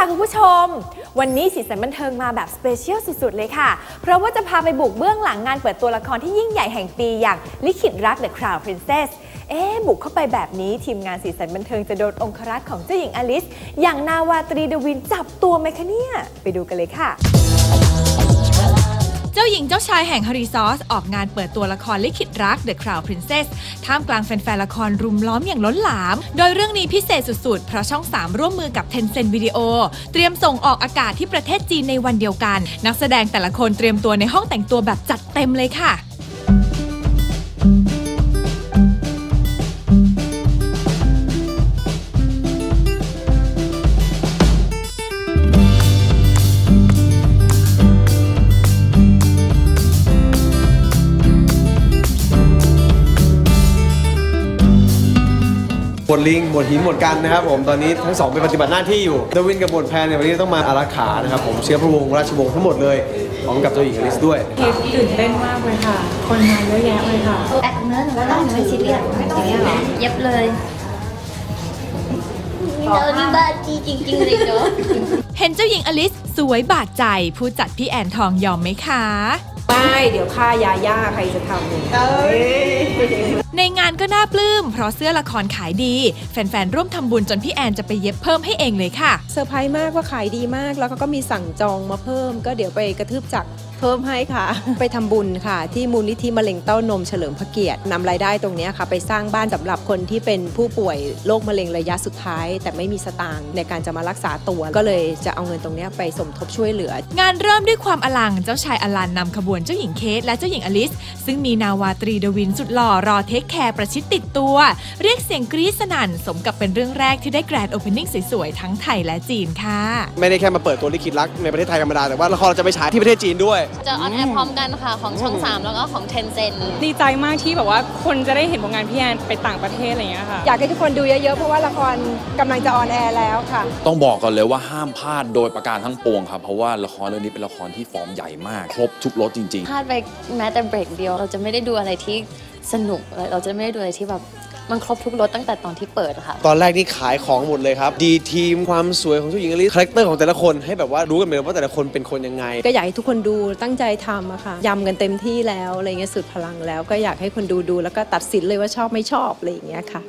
ค่ะคุณผู้ชมวันนี้สีสันบันเทิงมาแบบสเปเชียลสุดๆเลยค่ะเพราะว่าจะพาไปบุกเบื้องหลังงานเปิดตัวละครที่ยิ่งใหญ่แห่งปีอย่างลิขิตรัก The Crown Princessบุกเข้าไปแบบนี้ทีมงานสีสันบันเทิงจะโดนองครักษ์ของเจ้าหญิงอลิซอย่างนาวาตรีเดวินจับตัวไหมคะเนี่ยไปดูกันเลยค่ะเจ้าหญิงเจ้าชายแห่งฮาริซอสออกงานเปิดตัวละครลิขิตรัก The Crown Princess ท่ามกลางแฟนๆละครรุมล้อมอย่างล้นหลามโดยเรื่องนี้พิเศษสุดๆเพราะช่อง3ร่วมมือกับ Tencent Video เตรียมส่งออกอากาศที่ประเทศจีนในวันเดียวกันนักแสดงแต่ละคนเตรียมตัวในห้องแต่งตัวแบบจัดเต็มเลยค่ะหมดลิงหมดหินหมดกันนะครับผมตอนนี้ทั้งสองเป็นปฏิบัติหน้าที่อยู่เดวินกับหมดแพนในวันนี้ต้องมาอารักขานะครับผมเชื้อพระวงศ์ราชวงศ์ทั้งหมดเลยพร้อมกับเจ้าหญิงอลิซด้วยตื่นเต้นมากเลยค่ะคนมาเยอะแยะเลยค่ะแอบเนื้อหนูว่าต้องไม่ซีเรียสไม่ต้องเรียกหรอเย็บเลยเจอพี่บาจีจริงๆเลยเนาะเห็นเจ้าหญิงอลิซสวยบาดใจผู้จัดพี่แอนทองยอมไหมคะไม่เดี๋ยวค่ายาย่าใครจะทำในงานก็น่าปลื้มเพราะเสื้อละครขายดีแฟนๆร่วมทำบุญจนพี่แอนจะไปเย็บเพิ่มให้เองเลยค่ะเซอร์ไพรส์มากว่าขายดีมากแล้วก็มีสั่งจองมาเพิ่มก็เดี๋ยวไปกระทืบจักรเพิ่มให้ค่ะไปทำบุญค่ะที่มูลนิธิมะเร็งเต้านมเฉลิมพระเกียรตินำรายได้ตรงนี้ค่ะไปสร้างบ้านสำหรับคนที่เป็นผู้ป่วยโรคมะเร็งระยะสุดท้ายแต่ไม่มีสตางค์ในการจะมารักษาตัวก็เลยจะเอาเงินตรงนี้ไปสมทบช่วยเหลืองานเริ่มด้วยความอลังเจ้าชายอลันนำขบวนเจ้าหญิงเคทและเจ้าหญิงอลิซซึ่งมีนาวาตรีเดวินสุดหล่อรอเทคแคร์ประชิดติดตัวเรียกเสียงกรี๊ดสนั่นสมกับเป็นเรื่องแรกที่ได้แกรนด์โอเพนนิ่งสวยๆทั้งไทยและจีนค่ะไม่ได้แค่มาเปิดตัวลิขิตรักในประเทศไทยธรรมดาแต่ว่าละครจะไปฉายที่ประเทศจีนด้วยจะออนแอร์พร้อมกันค่ะของช่อง3แล้วก็ของ Tencent ดีใจมากที่แบบว่าคนจะได้เห็นผลงานพี่แอนไปต่างประเทศอะไรอย่างเงี้ยค่ะอยากให้ทุกคนดูเยอะๆเพราะว่าละครกำลังจะออนแอร์แล้วค่ะต้องบอกก่อนเลยว่าห้ามพลาดโดยประการทั้งปวงครับเพราะว่าละครเรื่องนี้เป็นละครที่ฟอร์มใหญ่มากครบทุกรสจริงๆพลาดไปแม้แต่เบรกเดียวเราจะไม่ได้ดูอะไรที่สนุกเราจะไม่ได้ดูอะไรที่แบบมันครบทุกรสตั้งแต่ตอนที่เปิดค่ะตอนแรกนี่ขายของหมดเลยครับดีทีมความสวยของเจ้าหญิงอลิซคาแรคเตอร์ของแต่ละคนให้แบบว่ารู้กันไปเลยว่าแต่ละคนเป็นคนยังไงก็อยากให้ทุกคนดูตั้งใจทำอะค่ะยำกันเต็มที่แล้วอะไรเงี้ยสุดพลังแล้วก็อยากให้คนดูแล้วก็ตัดสินเลยว่าชอบไม่ชอบอะไรอย่างเงี้ยค่ะ